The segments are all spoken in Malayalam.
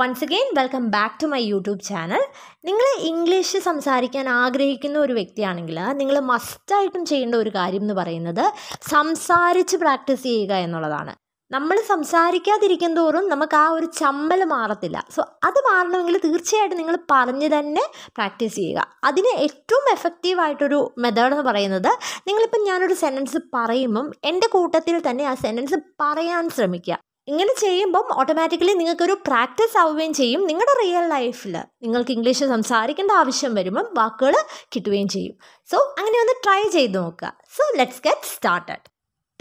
Once again, welcome back to my YouTube channel. നിങ്ങൾ ഇംഗ്ലീഷ് സംസാരിക്കാൻ ആഗ്രഹിക്കുന്ന ഒരു വ്യക്തിയാണെങ്കിൽ നിങ്ങൾ മസ്റ്റ് ആയിട്ടും ചെയ്യേണ്ട ഒരു കാര്യം എന്ന് പറയുന്നത് സംസാരിച്ച് പ്രാക്ടീസ് ചെയ്യുക എന്നുള്ളതാണ്. നമ്മൾ സംസാരിക്കാതിരിക്കുന്ന തോറും നമുക്ക് ആ ഒരു ചമ്മൽ മാറത്തില്ല. സോ അത് മാറണമെങ്കിൽ തീർച്ചയായിട്ടും നിങ്ങൾ പറഞ്ഞു തന്നെ പ്രാക്ടീസ് ചെയ്യുക. അതിന് ഏറ്റവും എഫക്റ്റീവ് ആയിട്ടൊരു മെത്തേഡ് എന്ന് പറയുന്നത് നിങ്ങളിപ്പോൾ ഞാനൊരു സെൻറ്റൻസ് പറയുമ്പം എൻ്റെ കൂട്ടത്തിൽ തന്നെ ആ സെൻറ്റൻസ് പറയാൻ ശ്രമിക്കുക. ഇങ്ങനെ ചെയ്യുമ്പം ഓട്ടോമാറ്റിക്കലി നിങ്ങൾക്കൊരു പ്രാക്ടീസ് ആവുകയും ചെയ്യും. നിങ്ങളുടെ റിയൽ ലൈഫിൽ നിങ്ങൾക്ക് ഇംഗ്ലീഷ് സംസാരിക്കേണ്ട ആവശ്യം വരുമ്പം വാക്കുകൾ കിട്ടുകയും ചെയ്യും. സോ അങ്ങനെ ഒന്ന് ട്രൈ ചെയ്ത് നോക്കുക. So let's get started.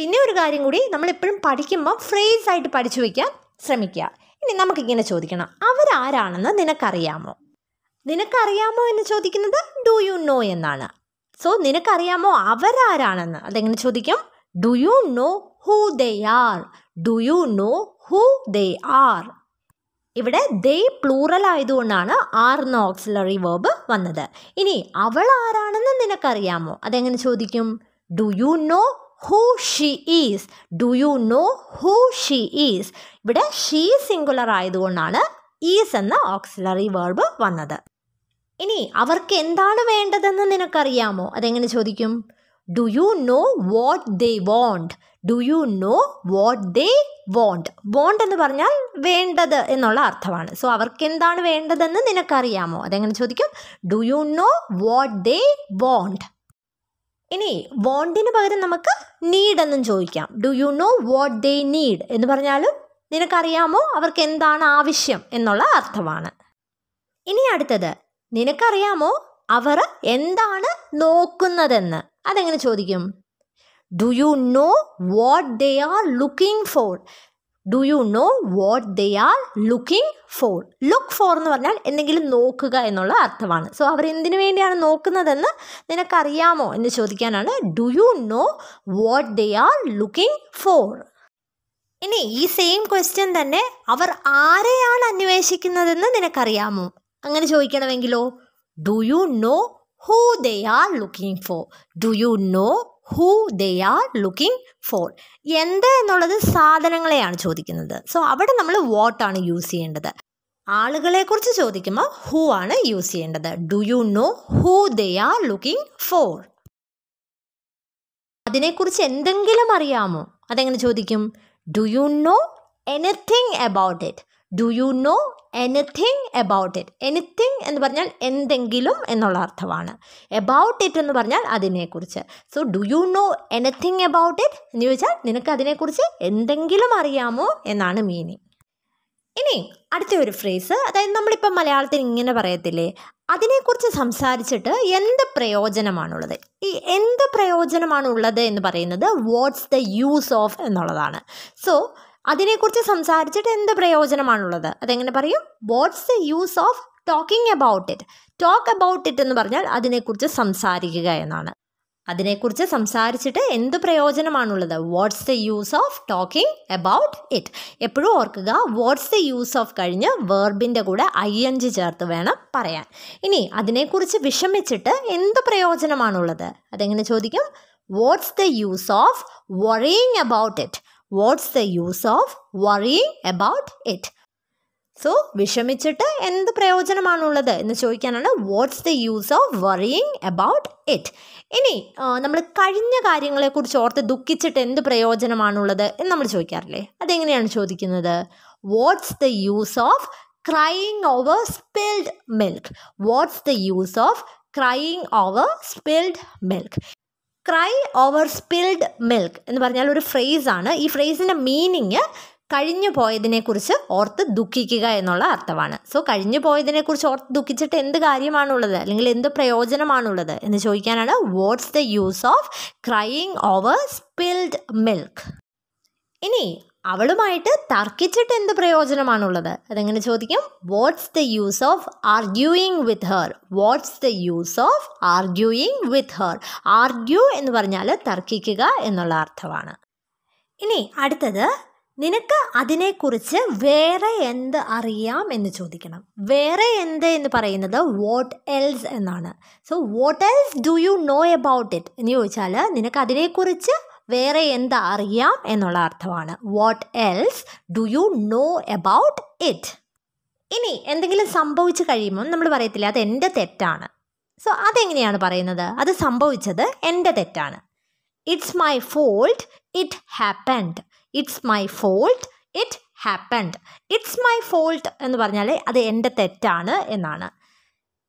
പിന്നെ ഒരു കാര്യം കൂടി, നമ്മളെപ്പോഴും പഠിക്കുമ്പം ഫ്രേസ് ആയിട്ട് പഠിച്ചു വയ്ക്കാൻ ശ്രമിക്കുക. ഇനി നമുക്കിങ്ങനെ ചോദിക്കണം, അവരാരാണെന്ന് നിനക്കറിയാമോ? നിനക്കറിയാമോ എന്ന് ചോദിക്കുന്നത് ഡു യു നോ എന്നാണ്. സോ നിനക്കറിയാമോ അവരാരാണെന്ന്, അതെങ്ങനെ ചോദിക്കും? Do you know who they are? Do you know who they are? ഇവിടെ ദേ പ്ലൂറൽ ആയതുകൊണ്ടാണ് ആർ എന്ന ഓക്സിലറി വേർബ് വന്നത്. ഇനി അവൾ ആരാണെന്ന് നിനക്കറിയാമോ, അതെങ്ങനെ ചോദിക്കും? Do you know who she is? Do you know who she is? ഇവിടെ ഷീ സിംഗുലർ ആയതുകൊണ്ടാണ് ഈസ് എന്ന ഓക്സിലറി വേർബ് വന്നത്. ഇനി അവർക്ക് എന്താണ് വേണ്ടതെന്ന് നിനക്കറിയാമോ, അതെങ്ങനെ ചോദിക്കും? Do you know what they want? Do you know what they want? Want എന്ന് പറഞ്ഞാൽ വേണ്ടത് എന്നുള്ള അർത്ഥമാണ്. സോ അവർക്കെന്താണ് വേണ്ടതെന്ന് നിനക്കറിയാമോ, അതെങ്ങനെ ചോദിക്കും? Do you know what they want? ഇനി വോണ്ടിന് പകരം നമുക്ക് നീഡ് എന്നും ചോദിക്കാം. Do you know what they need എന്ന് പറഞ്ഞാലും നിനക്കറിയാമോ അവർക്ക് എന്താണ് ആവശ്യം എന്നുള്ള അർത്ഥമാണ്. ഇനി അടുത്തത്, നിനക്കറിയാമോ അവർ എന്താണ് നോക്കുന്നതെന്ന്, അതെങ്ങനെ ചോദിക്കും? Do you know what they are looking for? Do you know what they are looking for? Look for എന്ന് പറഞ്ഞാൽ എന്തെങ്കിലും നോക്കുക എന്നുള്ള അർത്ഥമാണ്. സോ അവർ എന്തിനു വേണ്ടിയാണ് നോക്കുന്നതെന്ന് നിനക്കറിയാമോ എന്ന് ചോദിക്കാനാണ് do you know what they are looking for. ഇനി ഈ സെയിം ക്വസ്റ്റ്യൻ തന്നെ അവർ ആരെയാണ് അന്വേഷിക്കുന്നതെന്ന് നിനക്കറിയാമോ, അങ്ങനെ ചോദിക്കണമെങ്കിലോ do you know who they are looking for? Do you know who they are looking for? എന്ത് എന്നുള്ളത് സാധനങ്ങളെയാണ് ചോദിക്കുന്നത്. സോ അവിടെ നമ്മൾ വാട്ടാണ് യൂസ് ചെയ്യേണ്ടത്. ആളുകളെക്കുറിച്ച് ചോദിക്കുമ്പോൾ ഹൂ ആണ് യൂസ് ചെയ്യേണ്ടത്. Do you know who they are looking for? അതിനെക്കുറിച്ച് എന്തെങ്കിലും അറിയാമോ, അതെങ്ങനെ ചോദിക്കും? Do you know anything about it? Do you know anything about it? Anything എന്ന് പറഞ്ഞാൽ എന്തെങ്കിലും എന്നുള്ള അർത്ഥമാണ്. അബൌട്ട് ഇറ്റ് എന്ന് പറഞ്ഞാൽ അതിനെക്കുറിച്ച്. So do you know anything about it എന്ന് ചോദിച്ചാൽ നിനക്ക് അതിനെക്കുറിച്ച് എന്തെങ്കിലും അറിയാമോ എന്നാണ് മീനിങ്. ഇനി അടുത്ത ഒരു ഫ്രേസ്, അതായത് നമ്മളിപ്പോൾ മലയാളത്തിൽ ഇങ്ങനെ പറയത്തില്ലേ, അതിനെക്കുറിച്ച് സംസാരിച്ചിട്ട് എന്ത് പ്രയോജനമാണുള്ളത്? ഈ എന്ത് പ്രയോജനമാണുള്ളത് എന്ന് പറയുന്നത് വാട്ട്സ് ദ യൂസ് ഓഫ് എന്നുള്ളതാണ്. സോ അതിനെക്കുറിച്ച് സംസാരിച്ചിട്ട് എന്ത് പ്രയോജനമാണുള്ളത്, അതെങ്ങനെ പറയും? What's the use of talking about it? Talk about it എന്ന് പറഞ്ഞാൽ അതിനെക്കുറിച്ച് സംസാരിക്കുക എന്നാണ്. അതിനെക്കുറിച്ച് സംസാരിച്ചിട്ട് എന്ത് പ്രയോജനമാണുള്ളത്? What's the use of talking about it? എപ്പോഴും ഓർക്കുക, വാട്ട്സ് ദ യൂസ് ഓഫ് കഴിഞ്ഞ് വേർബിൻ്റെ കൂടെ ing ചേർത്ത് വേണം പറയാൻ. ഇനി അതിനെക്കുറിച്ച് വിഷമിച്ചിട്ട് എന്ത് പ്രയോജനമാണുള്ളത്, അതെങ്ങനെ ചോദിക്കും? What's the use of worrying about it? What's the use of worrying about it? So, വിഷമിച്ചിട്ട് എന്ത് പ്രയോജനമാണുള്ളത് എന്ന് ചോദിക്കാനാണ് What's the use of worrying about it? ഇനി നമ്മൾ കഴിഞ്ഞ കാര്യങ്ങളെക്കുറിച്ച് ഓർത്ത് ദുഃഖിച്ചിട്ട് എന്ത് പ്രയോജനമാണുള്ളത് എന്ന് നമ്മൾ ചോദിക്കാറില്ലേ, അതെങ്ങനെയാണ് ചോദിക്കുന്നത്? What's the use of crying over spilled milk? What's the use of crying over spilled milk? Cry over spilled milk എന്ന് പറഞ്ഞാൽ ഒരു ഫ്രേസാണ്. ഈ ഫ്രേസിൻ്റെ മീനിങ് കഴിഞ്ഞു പോയതിനെക്കുറിച്ച് ഓർത്ത് ദുഃഖിക്കുക എന്നുള്ള അർത്ഥമാണ്. സോ കഴിഞ്ഞു പോയതിനെക്കുറിച്ച് ഓർത്ത് ദുഃഖിച്ചിട്ട് എന്ത് കാര്യമാണുള്ളത് അല്ലെങ്കിൽ എന്ത് പ്രയോജനമാണുള്ളത് എന്ന് ചോദിക്കാനാണ് what's the use of crying over spilled milk. ഇനി അവളുമായിട്ട് തർക്കിച്ചിട്ട് എന്ത് പ്രയോജനമാണുള്ളത്, അതെങ്ങനെ ചോദിക്കും? What's the use of arguing with her? What's the use of arguing with her? Argue എന്ന് പറഞ്ഞാൽ തർക്കിക്കുക എന്നുള്ള അർത്ഥമാണ്. ഇനി അടുത്തത്, നിനക്ക് അതിനെക്കുറിച്ച് വേറെ എന്ത് അറിയാം എന്ന് ചോദിക്കണം. വേറെ എന്ത് എന്ന് പറയുന്നത് വാട്ട് എൽസ് എന്നാണ്. So what else do you know about it എന്ന് ചോദിച്ചാൽ നിനക്ക് അതിനെക്കുറിച്ച് വേറെ എന്താ അറിയാം എന്നുള്ള അർത്ഥമാണ്. What else do you know about it? ഇനി എന്തെങ്കിലും സംഭവിച്ചു കഴിയുമ്പോൾ നമ്മൾ പറയത്തില്ല അത് എൻ്റെ തെറ്റാണ്. സോ അതെങ്ങനെയാണ് പറയുന്നത്? അത് സംഭവിച്ചത് എൻ്റെ തെറ്റാണ്. It's my fault, it happened. It's my fault, it happened. It's my fault എന്ന് പറഞ്ഞാൽ അത് എൻ്റെ തെറ്റാണ് എന്നാണ്.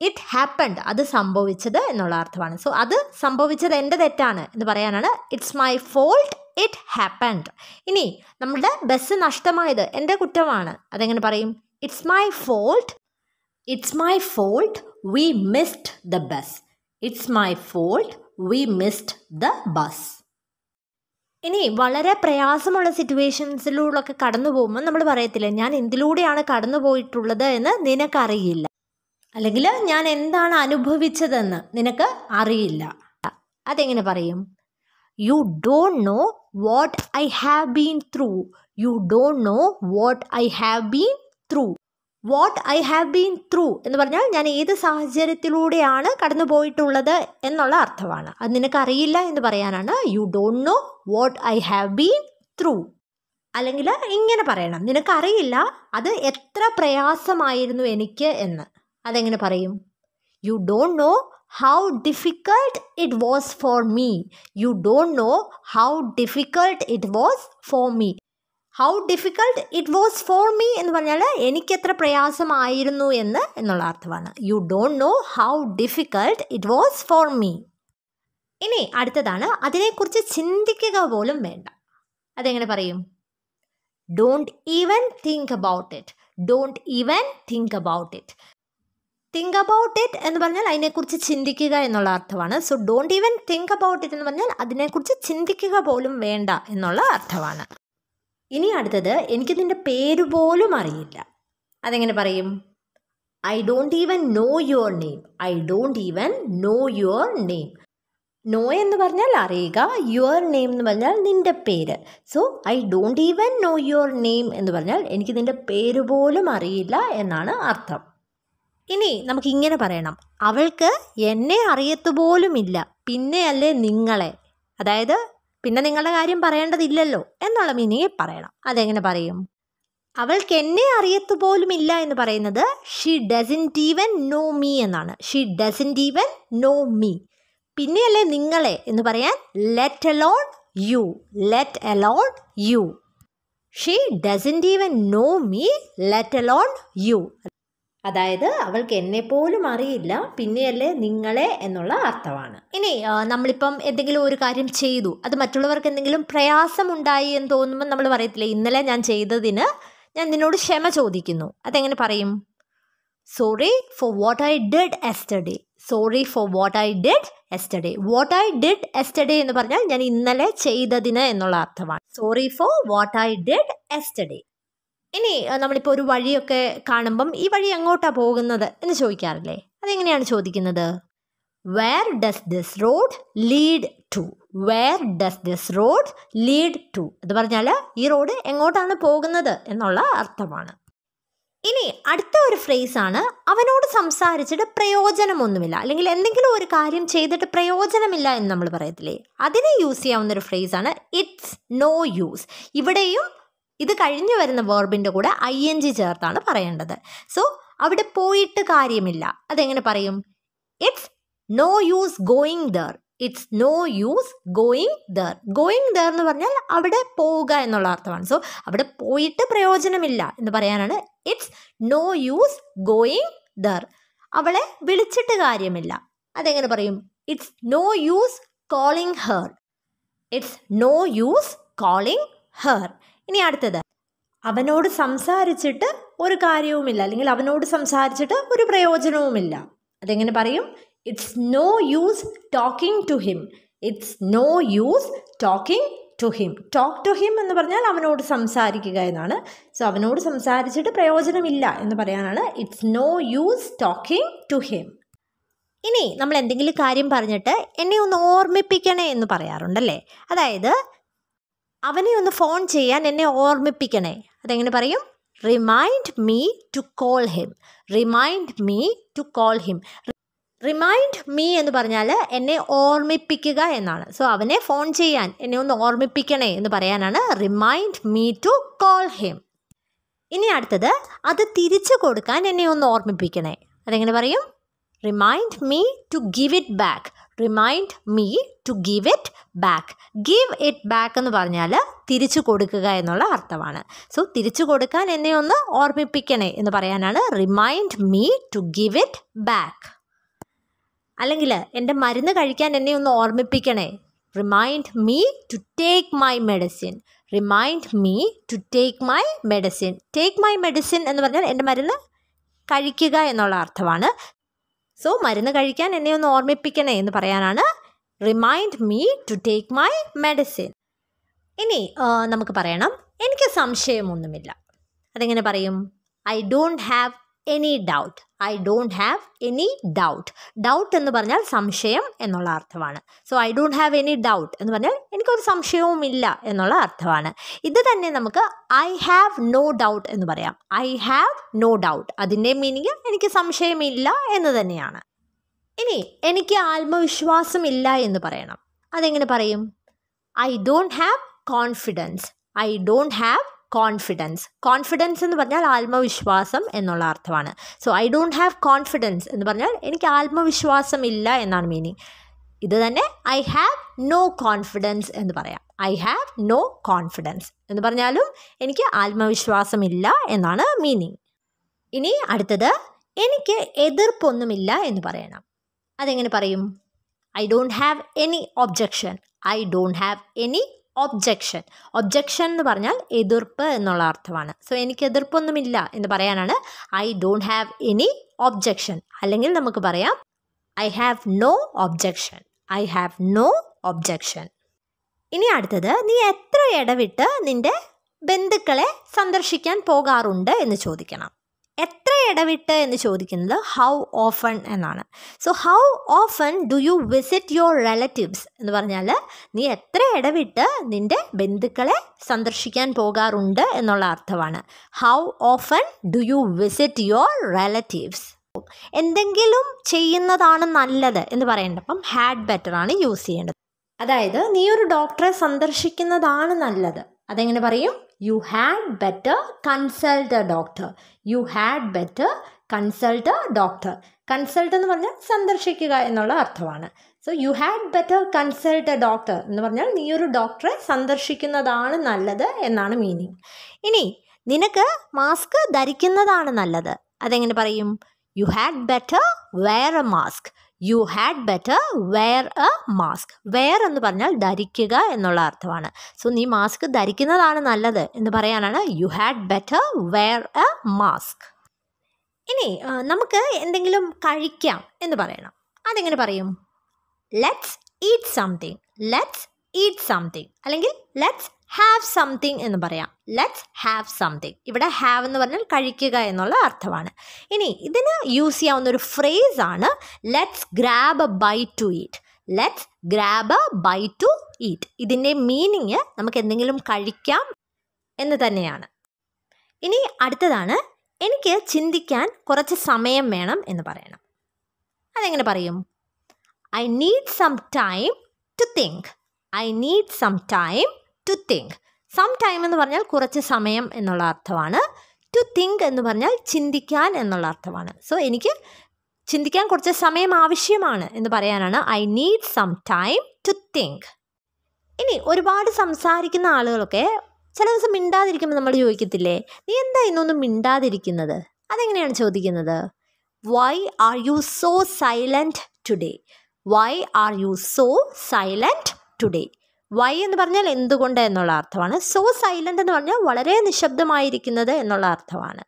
ഇറ്റ് ഹാപ്പൻഡ്, അത് സംഭവിച്ചത് എന്നുള്ള അർത്ഥമാണ്. സോ അത് സംഭവിച്ചത് എൻ്റെ തെറ്റാണ് എന്ന് പറയാനാണ് it's my fault, it happened. ഇനി നമ്മുടെ ബസ് നഷ്ടമായത് എൻ്റെ കുറ്റമാണ്, അതെങ്ങനെ പറയും? It's my fault, it's my fault, we missed the bus. It's my fault, we missed the bus. ഇനി വളരെ പ്രയാസമുള്ള സിറ്റുവേഷൻസിലൂടെയൊക്കെ കടന്നു പോകുമ്പോൾ നമ്മൾ പറയത്തില്ല ഞാൻ എന്തിലൂടെയാണ് കടന്നു പോയിട്ടുള്ളത് എന്ന് നിനക്കറിയില്ല, അല്ലെങ്കിൽ ഞാൻ എന്താണ് അനുഭവിച്ചതെന്ന് നിനക്ക് അറിയില്ല. അതെങ്ങനെ പറയും? You don't know what I have been through. You don't know what I have been through. What I have been through എന്ന് പറഞ്ഞാൽ ഞാൻ ഏത് സാഹചര്യത്തിലൂടെയാണ് കടന്നു പോയിട്ടുള്ളത് എന്നുള്ള അർത്ഥമാണ്. അത് നിനക്കറിയില്ല എന്ന് പറയാനാണ് you don't know what I have been through. അല്ലെങ്കിൽ ഇങ്ങനെ പറയണം, നിനക്കറിയില്ല അത് എത്ര പ്രയാസമായിരുന്നു എനിക്ക് എന്ന്. അതെങ്ങനെ പറയും? You don't know how difficult it was for me. You don't know how difficult it was for me. How difficult it was for me എന്ന് പറഞ്ഞാൽ എനിക്ക് എത്ര പ്രയാസമായിരുന്നു എന്ന് എന്നുള്ള അർത്ഥമാണ്. You don't know how difficult it was for me. ഇനി അടുത്തതാണ് അതിനെക്കുറിച്ച് ചിന്തിക്കുക പോലും വേണ്ട. അതെങ്ങനെ പറയും? Don't even think about it. Don't even think about it. Think about it എന്ന് പറഞ്ഞാൽ അതിനെക്കുറിച്ച് ചിന്തിക്കുക എന്നുള്ള അർത്ഥമാണ്. So don't even think about it എന്ന് പറഞ്ഞാൽ അതിനെക്കുറിച്ച് ചിന്തിക്കുക പോലും വേണ്ട എന്നുള്ള അർത്ഥമാണ്. ഇനി അടുത്തത് എനിക്ക് നിൻ്റെ പേര് പോലും അറിയില്ല. അതെങ്ങനെ പറയും? I don't even know your name. I don't even know your name. Know എന്ന് പറഞ്ഞാൽ അറിയുക, യുവർ നെയിം എന്ന് പറഞ്ഞാൽ നിൻ്റെ പേര്. So I don't even know your name എന്ന് പറഞ്ഞാൽ എനിക്ക് നിൻ്റെ പേര് പോലും അറിയില്ല എന്നാണ് അർത്ഥം. ഇനി നമുക്കിങ്ങനെ പറയണം, അവൾക്ക് എന്നെ അറിയത്തുപോലുമില്ല, പിന്നെയല്ലേ നിങ്ങളെ, അതായത് പിന്നെ നിങ്ങളുടെ കാര്യം പറയേണ്ടതില്ലല്ലോ എന്നുള്ള മീനിങ് പറയണം. അതെങ്ങനെ പറയും? അവൾക്ക് എന്നെ അറിയത്തുപോലുമില്ല എന്ന് പറയുന്നത് she doesn't even know me എന്നാണ്. She doesn't even know me. പിന്നെയല്ലേ നിങ്ങളെ എന്ന് പറയാൻ let alone you. Let alone you. She doesn't even know me, let alone you. അതായത് അവൾക്ക് എന്നെപ്പോലും അറിയില്ല, പിന്നെയല്ലേ നിങ്ങളെ എന്നുള്ള അർത്ഥമാണ്. ഇനി നമ്മളിപ്പം എന്തെങ്കിലും ഒരു കാര്യം ചെയ്തു, അത് മറ്റുള്ളവർക്ക് എന്തെങ്കിലും പ്രയാസമുണ്ടായി എന്ന് തോന്നുമ്പോൾ നമ്മൾ പറയത്തില്ലേ ഇന്നലെ ഞാൻ ചെയ്തതിന് ഞാൻ നിന്നോട് ക്ഷമ ചോദിക്കുന്നു. അതെങ്ങനെ പറയും? Sorry for what I did yesterday. Sorry for what I did yesterday. What I did yesterday എന്ന് പറഞ്ഞാൽ ഞാൻ ഇന്നലെ ചെയ്തതിന് എന്നുള്ള അർത്ഥമാണ്. Sorry for what I did yesterday. ഇനി നമ്മളിപ്പോൾ ഒരു വഴിയൊക്കെ കാണുമ്പം ഈ വഴി എങ്ങോട്ടാണ് പോകുന്നത് എന്ന് ചോദിക്കാറില്ലേ? അതെങ്ങനെയാണ് ചോദിക്കുന്നത്? Where does this road lead to. Where does this road lead to എന്ന് പറഞ്ഞാൽ ഈ റോഡ് എങ്ങോട്ടാണ് പോകുന്നത് എന്നുള്ള അർത്ഥമാണ്. ഇനി അടുത്ത ഒരു ഫ്രേസാണ് അവനോട് സംസാരിച്ചിട്ട് പ്രയോജനമൊന്നുമില്ല, അല്ലെങ്കിൽ എന്തെങ്കിലും ഒരു കാര്യം ചെയ്തിട്ട് പ്രയോജനമില്ല എന്ന് നമ്മൾ പറയത്തില്ലേ? അതിനെ യൂസ് ചെയ്യാവുന്നൊരു ഫ്രേസാണ് ഇറ്റ്സ് നോ യൂസ്. ഇവിടെയും ഇത് കഴിഞ്ഞു വരുന്ന വേർബിൻ്റെ കൂടെ ING ചേർത്താണ് പറയേണ്ടത്. സോ അവിടെ പോയിട്ട് കാര്യമില്ല. അതെങ്ങനെ പറയും? It's no use going there. It's no use going there. Going there എന്ന് പറഞ്ഞാൽ അവിടെ പോവുക എന്നുള്ള അർത്ഥമാണ്. സോ അവിടെ പോയിട്ട് പ്രയോജനമില്ല എന്ന് പറയാനാണ് it's no use going there. അവളെ വിളിച്ചിട്ട് കാര്യമില്ല. അതെങ്ങനെ പറയും? It's no use calling her. It's no use calling her. ഇനി അടുത്തത് അവനോട് സംസാരിച്ചിട്ട് ഒരു കാര്യവുമില്ല, അല്ലെങ്കിൽ അവനോട് സംസാരിച്ചിട്ട് ഒരു പ്രയോജനവുമില്ല. അതെങ്ങനെ പറയും? It's no use talking to him. It's no use talking to him. Talk to him എന്ന് പറഞ്ഞാൽ അവനോട് സംസാരിക്കുക എന്നാണ്. സോ അവനോട് സംസാരിച്ചിട്ട് പ്രയോജനമില്ല എന്ന് പറയാനാണ് it's no use talking to him. ഇനി നമ്മൾ എന്തെങ്കിലും കാര്യം പറഞ്ഞിട്ട് എന്നെ ഒന്ന് ഓർമ്മിപ്പിക്കണേ എന്ന് പറയാറുണ്ടല്ലേ? അതായത് അവനെ ഒന്ന് ഫോൺ ചെയ്യാൻ എന്നെ ഓർമ്മിപ്പിക്കണേ. അതെങ്ങനെ പറയും? Remind me to call him. Remind me to call him. Remind me എന്ന് പറഞ്ഞാൽ എന്നെ ഓർമ്മിപ്പിക്കുക എന്നാണ്. സോ അവനെ ഫോൺ ചെയ്യാൻ എന്നെ ഒന്ന് ഓർമ്മിപ്പിക്കണേ എന്ന് പറയാനാണ് remind me to call him. ഇനി അടുത്തത് അത് തിരിച്ചു കൊടുക്കാൻ എന്നെ ഒന്ന് ഓർമ്മിപ്പിക്കണേ. അതെങ്ങനെ പറയും? Remind me to give it back. Remind me to give it back. Give it back എന്ന് പറഞ്ഞാൽ തിരിച്ചു കൊടുക്കുക എന്നുള്ള അർത്ഥമാണ്. സോ തിരിച്ചു കൊടുക്കാൻ എന്നെ ഒന്ന് ഓർമ്മിപ്പിക്കണേ എന്ന് പറയാനാണ് remind me to give it back. അല്ലെങ്കിൽ എൻ്റെ മരുന്ന് കഴിക്കാൻ എന്നെ ഒന്ന് ഓർമ്മിപ്പിക്കണേ. Remind me to take my medicine. Remind me to take my medicine. Take my medicine എന്ന് പറഞ്ഞാൽ എൻ്റെ മരുന്ന് കഴിക്കുക എന്നുള്ള അർത്ഥമാണ്. സോ മരുന്ന് കഴിക്കാൻ എന്നെ ഒന്ന് ഓർമ്മിപ്പിക്കണേ എന്ന് പറയാനാണ് remind me to take my medicine. ഇനി നമുക്ക് പറയണം എനിക്ക് സംശയമൊന്നുമില്ല. അതെങ്ങനെ പറയും? I don't have any doubt. I don't have any doubt. Doubt എന്ന് പറഞ്ഞാൽ സംശയം എന്നുള്ള അർത്ഥമാണ്. So I don't have any doubt എന്ന് പറഞ്ഞാൽ എനിക്കൊരു സംശയവുമില്ല എന്നുള്ള അർത്ഥമാണ്. ഇത് തന്നെ നമുക്ക് ഐ ഹാവ് നോ ഡൗട്ട് എന്ന് പറയാം. I have no doubt. അതിൻ്റെ മീനിങ് എനിക്ക് സംശയമില്ല എന്ന് തന്നെയാണ്. ഇനി എനിക്ക് ആത്മവിശ്വാസമില്ല എന്ന് പറയണം. അതെങ്ങനെ പറയും? I don't have confidence. I don't have confidence. Confidence എന്ന് പറഞ്ഞാൽ ആത്മവിശ്വാസം എന്നുള്ള അർത്ഥമാണ്. So I don't have confidence എന്ന് പറഞ്ഞാൽ എനിക്ക് ആത്മവിശ്വാസമില്ല എന്നാണ് മീനിങ്. ഇത് തന്നെ ഐ ഹാവ് നോ കോൺഫിഡൻസ് എന്ന് പറയാം. ഐ ഹാവ് നോ കോൺഫിഡൻസ് എന്ന് പറഞ്ഞാലും എനിക്ക് ആത്മവിശ്വാസമില്ല എന്നാണ് മീനിങ്. ഇനി അടുത്തത് എനിക്ക് എതിർപ്പൊന്നുമില്ല എന്ന് പറയണം. അതെങ്ങനെ പറയും? I don't have any objection. I don't have any objection. Objection എന്ന് പറഞ്ഞാൽ എതിർപ്പ് എന്നുള്ള അർത്ഥമാണ്. സോ എനിക്ക് എതിർപ്പൊന്നുമില്ല എന്ന് പറയാനാണ് I don't have any objection. അല്ലെങ്കിൽ നമുക്ക് പറയാം I have no objection. I have no objection. ഇനി അടുത്തത് നീ എത്ര ഇടവിട്ട് നിൻ്റെ ബന്ധുക്കളെ സന്ദർശിക്കാൻ പോകാറുണ്ട് എന്ന് ചോദിക്കണം. എത്ര ഇടവിട്ട് എന്ന് ചോദിക്കുന്നത് ഹൗ ഓഫൺ എന്നാണ്. So how often do you visit your relatives എന്ന് പറഞ്ഞാൽ നീ എത്ര ഇടവിട്ട് നിൻ്റെ ബന്ധുക്കളെ സന്ദർശിക്കാൻ പോകാറുണ്ട് എന്നുള്ള അർത്ഥമാണ്. How often do you visit your relatives. എന്തെങ്കിലും ചെയ്യുന്നതാണ് നല്ലത് എന്ന് പറയേണ്ടപ്പം ഹാഡ് ബെറ്റർ ആണ് യൂസ് ചെയ്യേണ്ടത്. അതായത് നീ ഒരു ഡോക്ടറെ സന്ദർശിക്കുന്നതാണ് നല്ലത്. അതെങ്ങനെ പറയും? You had better consult a doctor. You had better consult a doctor. Consult എന്ന് പറഞ്ഞാൽ സന്ദർശിക്കുക എന്നുള്ള അർത്ഥമാണ്. So you had better consult a doctor എന്ന് പറഞ്ഞാൽ നീ ഒരു ഡോക്ടറെ സന്ദർശിക്കുന്നതാണ് നല്ലത് എന്നാണ് മീനിങ്. ഇനി നിനക്ക് മാസ്ക് ധരിക്കുന്നതാണ് നല്ലത്. അതെങ്ങനെ പറയും? You had better wear a mask. You had better wear a mask. Wear എന്ന് പറഞ്ഞാൽ ധരിക്കുക എന്നുള്ള അർത്ഥമാണ്. സോ നീ മാസ്ക് ധരിക്കുന്നതാണ് നല്ലത് എന്ന് പറയാനാണ് you had better wear a mask. ഇനി നമുക്ക് എന്തെങ്കിലും കഴിക്കാം എന്ന് പറയണം. അതെങ്ങനെ പറയും? Let's eat something. Let's eat something. അല്ലെങ്കിൽ ലെറ്റ്സ് ഹാവ് സംതിങ് എന്ന് പറയാം. Let's have something. ഇവിടെ ഹാവ് എന്ന് പറഞ്ഞാൽ കഴിക്കുക എന്നുള്ള അർത്ഥമാണ്. ഇനി ഇതിന് യൂസ് ചെയ്യാവുന്ന ഒരു ഫ്രേസ് ആണ് let's grab A byte to eat. Let's grab A byte to eat. ഇതിൻ്റെ മീനിങ് നമുക്ക് എന്തെങ്കിലും കഴിക്കാം എന്ന് തന്നെയാണ്. ഇനി അടുത്തതാണ് എനിക്ക് ചിന്തിക്കാൻ കുറച്ച് സമയം വേണം എന്ന് പറയണം. അതെങ്ങനെ പറയും? I need some time to think. I need some time to think. Some time എന്ന് പറഞ്ഞാൽ കുറച്ച് സമയം എന്നുള്ള അർത്ഥമാണ്. to think എന്ന് പറഞ്ഞാൽ ചിന്തിക്കാൻ എന്നുള്ള അർത്ഥമാണ്. സോ എനിക്ക് ചിന്തിക്കാൻ കുറച്ച് സമയം ആവശ്യമാണ് എന്ന് പറയാനാണ് I need some time to think. ഇനി ഒരുപാട് സംസാരിക്കുന്ന ആളുകളൊക്കെ ചില ദിവസം മിണ്ടാതിരിക്കുമ്പോൾ നമ്മൾ ചോദിക്കത്തില്ലേ നീ എന്താ ഇന്നൊന്നും മിണ്ടാതിരിക്കുന്നത്? അതെങ്ങനെയാണ് ചോദിക്കുന്നത്? Why are you so silent today? Why are you so silent today? Why എന്ന് പറഞ്ഞാൽ എന്തുകൊണ്ട് എന്നുള്ള അർത്ഥമാണ്. സോ സൈലൻ്റ് എന്ന് പറഞ്ഞാൽ വളരെ നിശബ്ദമായിരിക്കുന്നത് എന്നുള്ള അർത്ഥമാണ്.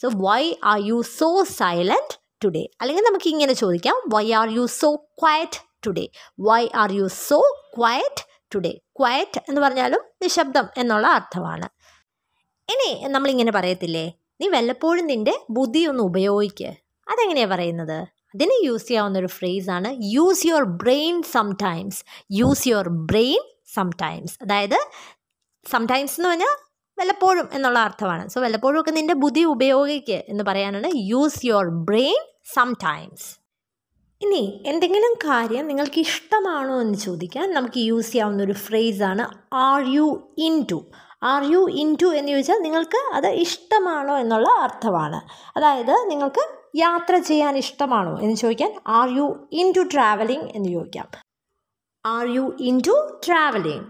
So why are you so silent today. അല്ലെങ്കിൽ നമുക്ക് ഇങ്ങനെ ചോദിക്കാം why are you so quiet today. Why are you so quiet today. Quiet എന്ന് പറഞ്ഞാലും നിശബ്ദം എന്നുള്ള അർത്ഥമാണ്. ഇനി നമ്മളിങ്ങനെ പറയത്തില്ലേ നീ വല്ലപ്പോഴും നിൻ്റെ ബുദ്ധി ഒന്ന് ഉപയോഗിക്കുക. അതെങ്ങനെയാണ് പറയുന്നത്? അതിന് യൂസ് ചെയ്യാവുന്നൊരു ഫ്രേസാണ് use your brain sometimes. Use your brain sometimes. അതായത് സംടൈംസ് എന്ന് പറഞ്ഞാൽ വല്ലപ്പോഴും എന്നുള്ള അർത്ഥമാണ്. സോ വല്ലപ്പോഴും ഒക്കെ നിൻ്റെ ബുദ്ധി ഉപയോഗിക്കുക എന്ന് പറയാനാണ് യൂസ് യുവർ ബ്രെയിൻ സംടൈംസ്. ഇനി എന്തെങ്കിലും കാര്യം നിങ്ങൾക്ക് ഇഷ്ടമാണോ എന്ന് ചോദിക്കാൻ നമുക്ക് യൂസ് ചെയ്യാവുന്നൊരു ഫ്രേസാണ് are you into. Are you into എന്ന് ചോദിച്ചാൽ നിങ്ങൾക്ക് അത് ഇഷ്ടമാണോ എന്നുള്ള അർത്ഥമാണ്. അതായത് നിങ്ങൾക്ക് യാത്ര ചെയ്യാൻ ഇഷ്ടമാണോ എന്ന് ചോദിക്കാൻ ആർ യു ഇൻടു ട്രാവലിംഗ് എന്ന് ചോദിക്കാം. Are you into travelling.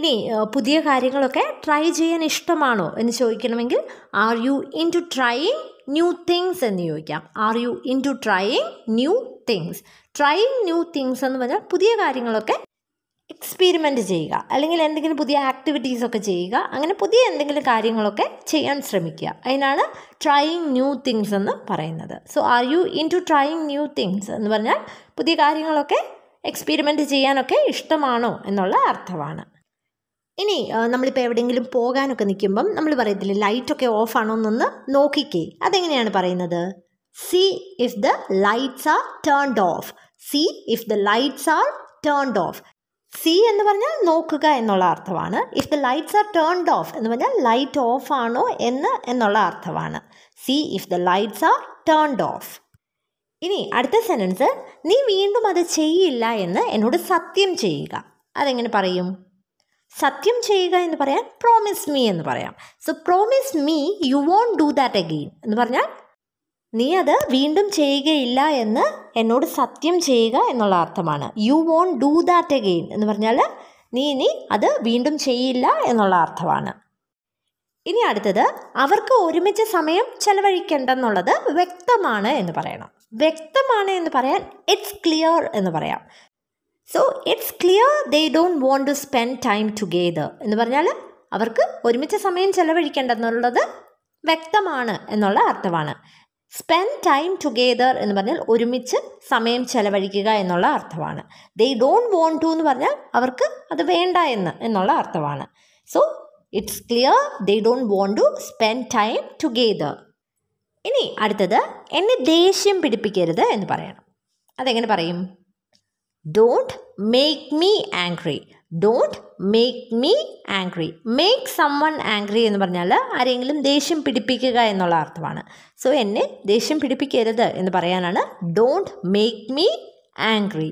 ഇനി പുതിയ കാര്യങ്ങളൊക്കെ ട്രൈ ചെയ്യാൻ ഇഷ്ടമാണോ എന്ന് ചോദിക്കണമെങ്കിൽ are you into trying new things എന്ന് ചോദിക്കാം. Are you into trying new things. Trying new things എന്ന് പറഞ്ഞാൽ പുതിയ കാര്യങ്ങളൊക്കെ എക്സ്പീരിമെൻ്റ് ചെയ്യുക, അല്ലെങ്കിൽ എന്തെങ്കിലും പുതിയ ആക്ടിവിറ്റീസൊക്കെ ചെയ്യുക, അങ്ങനെ പുതിയ എന്തെങ്കിലും കാര്യങ്ങളൊക്കെ ചെയ്യാൻ ശ്രമിക്കുക. അതിനാണ് ട്രൈയിങ് ന്യൂ തിങ്സ് എന്ന് പറയുന്നത്. So are you into trying new things എന്ന് പറഞ്ഞാൽ പുതിയ കാര്യങ്ങളൊക്കെ എക്സ്പീരിമെൻ്റ് ചെയ്യാനൊക്കെ ഇഷ്ടമാണോ എന്നുള്ള അർത്ഥമാണ്. ഇനി നമ്മളിപ്പോൾ എവിടെയെങ്കിലും പോകാനൊക്കെ നിൽക്കുമ്പം നമ്മൾ പറയത്തില്ലേ ലൈറ്റൊക്കെ ഓഫാണോ എന്നൊന്ന് നോക്കിക്കേ, അതെങ്ങനെയാണ് പറയുന്നത്? See if the lights are turned off. See if the lights are turned off. See എന്ന് പറഞ്ഞാൽ നോക്കുക എന്നുള്ള അർത്ഥമാണ്. If the lights are turned off എന്ന് പറഞ്ഞാൽ ലൈറ്റ് ഓഫ് ആണോ എന്ന് എന്നുള്ള അർത്ഥമാണ്. See if the lights are turned off. ഇനി അടുത്ത സെൻറ്റൻസ്, നീ വീണ്ടും അത് ചെയ്യില്ല എന്ന് എന്നോട് സത്യം ചെയ്യുക. അതെങ്ങനെ പറയും? സത്യം ചെയ്യുക എന്ന് പറയാൻ പ്രോമിസ് മീ എന്ന് പറയാം. So promise me you won't do that again എന്ന് പറഞ്ഞാൽ നീ അത് വീണ്ടും ചെയ്യുകയില്ല എന്ന് എന്നോട് സത്യം ചെയ്യുക എന്നുള്ള അർത്ഥമാണ്. You won't do that again എന്ന് പറഞ്ഞാൽ നീ ഇനി അത് വീണ്ടും ചെയ്യില്ല എന്നുള്ള അർത്ഥമാണ്. ഇനി അടുത്തത്, അവർക്ക് ഒരുമിച്ച് സമയം ചെലവഴിക്കേണ്ടെന്നുള്ളത് വ്യക്തമാണ് എന്ന് പറയണം. വ്യക്തമാണ് എന്ന് പറയാൻ ഇറ്റ്സ് ക്ലിയർ എന്ന് പറയാം. So it's clear they don't want to spend time together എന്ന് പറഞ്ഞാൽ അവർക്ക് ഒരുമിച്ച് സമയം ചെലവഴിക്കേണ്ടെന്നുള്ളത് വ്യക്തമാണ് എന്നുള്ള അർത്ഥമാണ്. സ്പെൻഡ് ടൈം ടുഗെദർ എന്ന് പറഞ്ഞാൽ ഒരുമിച്ച് സമയം ചെലവഴിക്കുക എന്നുള്ള അർത്ഥമാണ്. ദേ ഡോണ്ട് വോണ്ട് ടു എന്ന് പറഞ്ഞാൽ അവർക്ക് അത് വേണ്ട എന്ന് എന്നുള്ള അർത്ഥമാണ്. So it's clear they don't want to spend time together. ഇനി അടുത്തത്, എന്നെ ദേഷ്യം പിടിപ്പിക്കരുത് എന്ന് പറയണം. അതെങ്ങനെ പറയും? Don't make me angry. Don't make me angry. Make someone angry എന്ന് പറഞ്ഞാൽ ആരെങ്കിലും ദേഷ്യം പിടിപ്പിക്കുക എന്നുള്ള അർത്ഥമാണ്. സോ എന്നെ ദേഷ്യം പിടിപ്പിക്കരുത് എന്ന് പറയാനാണ് Don't make me angry.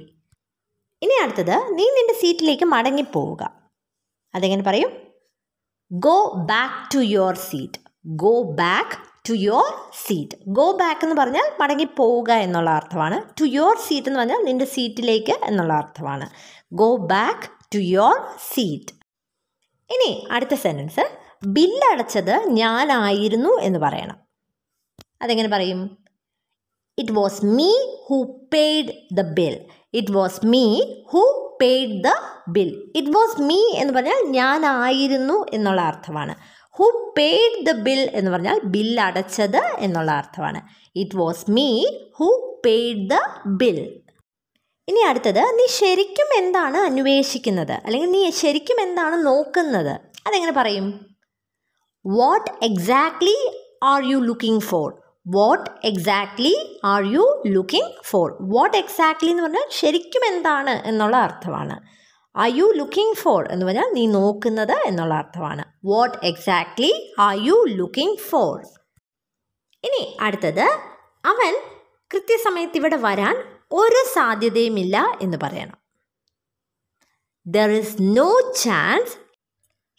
ഇനി അടുത്തത്, നീ നിൻ്റെ സീറ്റിലേക്ക് മടങ്ങിപ്പോവുക. അതെങ്ങനെ പറയും? Go back to your seat. Go back to your seat. Go back എന്ന് പറഞ്ഞാൽ മടങ്ങിപ്പോവുക എന്നുള്ള അർത്ഥമാണ്. To your seat എന്ന് പറഞ്ഞാൽ നിൻ്റെ സീറ്റിലേക്ക് എന്നുള്ള അർത്ഥമാണ്. Go back to your seat. ഇനി അടുത്ത സെൻറ്റൻസ്, ബില്ലടച്ചത് ഞാനായിരുന്നു എന്ന് പറയണം. അതെങ്ങനെ പറയും? It was me who paid the bill. It was me who paid the bill. It was me എന്ന് പറഞ്ഞാൽ ഞാനായിരുന്നു എന്നുള്ള അർത്ഥമാണ്. Who paid the bill എന്ന് പറഞ്ഞാൽ ബിൽ അടച്ചത് എന്നുള്ള അർത്ഥമാണ്. It was me who paid the bill. ഇനി അടുത്തത്, നീ ശരിക്കും എന്താണ് അന്വേഷിക്കുന്നത്, അല്ലെങ്കിൽ നീ ശരിക്കും എന്താണ് നോക്കുന്നത്? അതെങ്ങനെ പറയും? What exactly are you looking for. What exactly are you looking for. What exactly എന്ന് പറഞ്ഞാൽ ശരിക്കും എന്താണ് എന്നുള്ള അർത്ഥമാണ്. ആർ യു ലുക്കിംഗ് ഫോർ എന്ന് പറഞ്ഞാൽ നീ നോക്കുന്നത് എന്നുള്ള അർത്ഥമാണ്. What exactly are you looking for. ഇനി അടുത്തത്, അവൻ കൃത്യസമയത്ത് ഇവിടെ വരാൻ ഒരു സാധ്യതയുമില്ല എന്ന് പറയണം. There is no chance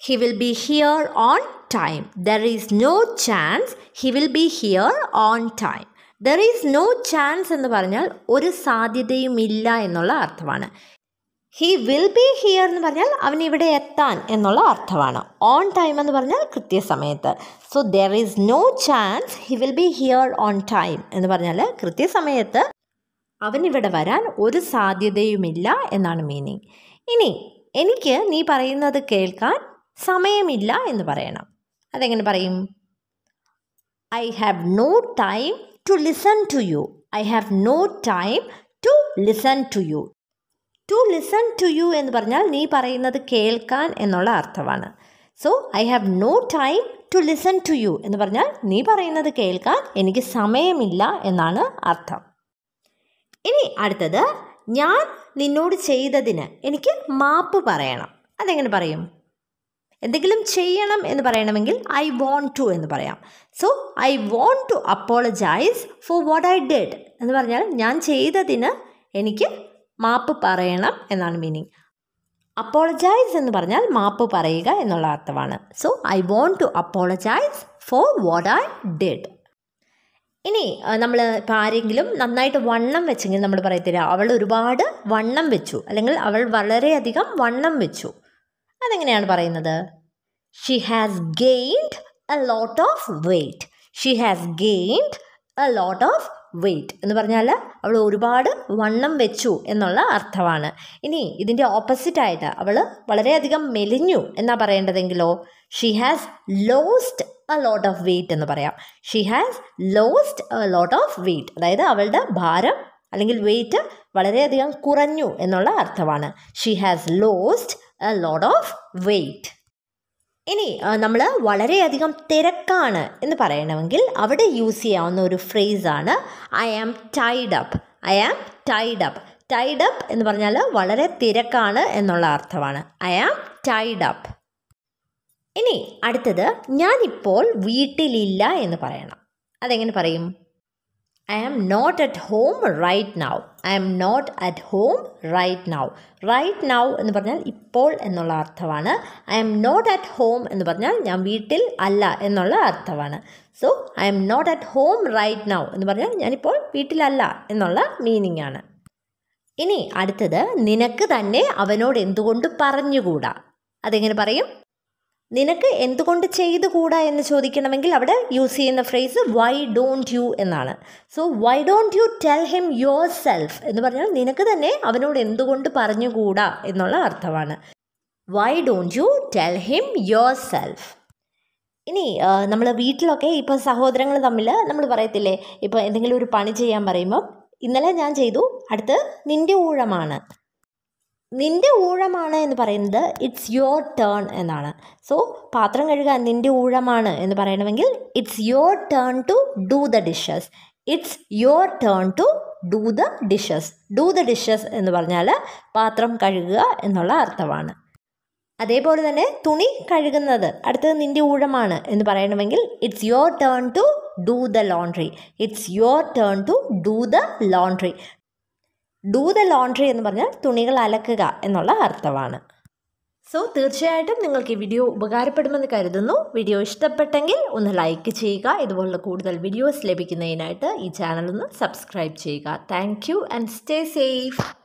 he will be here on time. There is no chance he will be here on time. There is no chance എന്ന് പറഞ്ഞാൽ ഒരു സാധ്യതയുമില്ല എന്നുള്ള അർത്ഥമാണ്. ഹി വിൽ ബി ഹിയർ എന്ന് പറഞ്ഞാൽ അവൻ ഇവിടെ എത്താൻ എന്നുള്ള അർത്ഥമാണ്. ഓൺ ടൈം എന്ന് പറഞ്ഞാൽ കൃത്യസമയത്ത്. So there is no chance he will be here on time എന്ന് പറഞ്ഞാൽ കൃത്യസമയത്ത് അവൻ ഇവിടെ വരാൻ ഒരു സാധ്യതയുമില്ല എന്നാണ് മീനിങ്. ഇനി എനിക്ക് നീ പറയുന്നത് കേൾക്കാൻ സമയമില്ല എന്ന് പറയണം. അതെങ്ങനെ പറയും? I have no time to listen to you. I have no time to listen to you. To listen to you എന്ന് പറഞ്ഞാൽ നീ പറയുന്നത് കേൾക്കാൻ എന്നുള്ള അർത്ഥമാണ്. So I have no time to listen to you എന്ന് പറഞ്ഞാൽ നീ പറയുന്നത് കേൾക്കാൻ എനിക്ക് സമയമില്ല എന്നാണ് അർത്ഥം. ഇനി അടുത്തത്, ഞാൻ നിന്നോട് ചെയ്തതിന് എനിക്ക് മാപ്പ് പറയണം. അതെങ്ങനെ പറയും? എന്തെങ്കിലും ചെയ്യണം എന്ന് പറയണമെങ്കിൽ ഐ വോണ്ട് ടു എന്ന് പറയാം. So I want to apologise for what I did എന്ന് പറഞ്ഞാൽ ഞാൻ ചെയ്തതിന് എനിക്ക് മാപ്പ് പറയണം എന്നാണ് മീനിങ്. apologize എന്ന് പറഞ്ഞാൽ മാപ്പ് പറയുക എന്നുള്ള അർത്ഥമാണ്. So I want to apologise for what I did. ഇനി നമ്മൾ ഇപ്പോൾ ആരെങ്കിലും നന്നായിട്ട് വണ്ണം വെച്ചെങ്കിൽ നമ്മൾ പറയത്തില്ല അവൾ ഒരുപാട് വണ്ണം വെച്ചു, അല്ലെങ്കിൽ അവൾ വളരെയധികം വണ്ണം വെച്ചു. അതെങ്ങനെയാണ് പറയുന്നത്? She has gained a lot of weight. She has gained a lot of weight എന്ന് പറഞ്ഞാൽ അവൾ ഒരുപാട് വണ്ണം വെച്ചു എന്നുള്ള അർത്ഥമാണ്. ഇനി ഇതിൻ്റെ ഓപ്പോസിറ്റായിട്ട് അവൾ വളരെയധികം മെലിഞ്ഞു എന്നാ പറയേണ്ടതെങ്കിലോ she has lost a lot of weight എന്ന് പറയാം. She has lost a lot of weight, അതായത് അവളുടെ ഭാരം അല്ലെങ്കിൽ വെയ്റ്റ് വളരെയധികം കുറഞ്ഞു എന്നുള്ള അർത്ഥമാണ്. She has lost a lot of weight. ഇനി നമ്മൾ വളരെയധികം തിരക്കാണ് എന്ന് പറയണമെങ്കിൽ അവിടെ യൂസ് ചെയ്യാവുന്ന ഒരു ഫ്രേസാണ് I am tied up. I am tied up. Tied up എന്ന് പറഞ്ഞാൽ വളരെ തിരക്കാണ് എന്നുള്ള അർത്ഥമാണ്. I am tied up. ഇനി അടുത്തത് ഞാനിപ്പോൾ വീട്ടിലില്ല എന്ന് പറയണം. അതെങ്ങനെ പറയും? I am not at home right now. I am not at home right now. Right now എന്ന് പറഞ്ഞാൽ ഇപ്പോൾ എന്നുള്ള അർത്ഥമാണ്. I am not at home എന്ന് പറഞ്ഞാൽ ഞാൻ വീട്ടിൽ അല്ല എന്നുള്ള അർത്ഥമാണ്. So I am not at home right now എന്ന് പറഞ്ഞാൽ ഞാനിപ്പോൾ വീട്ടിലല്ല എന്നുള്ള മീനിങ് ആണ്. ഇനി അടുത്തത് നിനക്ക് തന്നെ അവനോട് എന്തുകൊണ്ട് പറഞ്ഞുകൂടാ. അതെങ്ങനെ പറയും? നിനക്ക് എന്തുകൊണ്ട് ചെയ്തുകൂടാ എന്ന് ചോദിക്കണമെങ്കിൽ അവിടെ യൂസ് ചെയ്യുന്ന ഫ്രേസ് വൈ ഡോണ്ട് യു എന്നാണ്. So why don't you tell him yourself എന്ന് പറഞ്ഞാൽ നിനക്ക് തന്നെ അവനോട് എന്തുകൊണ്ട് പറഞ്ഞുകൂടാ എന്നുള്ള അർത്ഥമാണ്. Why don't you tell him yourself. ഇനി നമ്മൾ വീട്ടിലൊക്കെ ഇപ്പോൾ സഹോദരങ്ങൾ തമ്മിൽ നമ്മൾ പറയത്തില്ലേ, ഇപ്പോൾ എന്തെങ്കിലും ഒരു പണി ചെയ്യാൻ പറയുമ്പോൾ ഇന്നലെ ഞാൻ ചെയ്തു, അടുത്ത് നിൻ്റെ ഊഴമാണ്. നിൻ്റെ ഊഴമാണ് എന്ന് പറയുന്നത് ഇറ്റ്സ് യുവർ ടേൺ എന്നാണ്. സോ പാത്രം കഴുകാൻ നിൻ്റെ ഊഴമാണ് എന്ന് പറയണമെങ്കിൽ it's your turn to do the dishes. It's your turn to do the dishes. Do the dishes എന്ന് പറഞ്ഞാൽ പാത്രം കഴുകുക എന്നുള്ള അർത്ഥമാണ്. അതേപോലെ തന്നെ തുണി കഴുകുന്നത് അടുത്തത് നിൻ്റെ ഊഴമാണ് എന്ന് പറയണമെങ്കിൽ it's your turn to do the laundry. It's your turn to do the laundry. Do the laundry എന്ന് പറഞ്ഞാൽ തുണികൾ അലക്കുക എന്നുള്ള അർത്ഥമാണ്. സോ തീർച്ചയായിട്ടും നിങ്ങൾക്ക് ഈ വീഡിയോ ഉപകാരപ്പെടുമെന്ന് കരുതുന്നു. വീഡിയോ ഇഷ്ടപ്പെട്ടെങ്കിൽ ഒന്ന് ലൈക്ക് ചെയ്യുക. ഇതുപോലുള്ള കൂടുതൽ വീഡിയോസ് ലഭിക്കുന്നതിനായിട്ട് ഈ ചാനൽ ഒന്ന് സബ്സ്ക്രൈബ് ചെയ്യുക. Thank you and stay safe.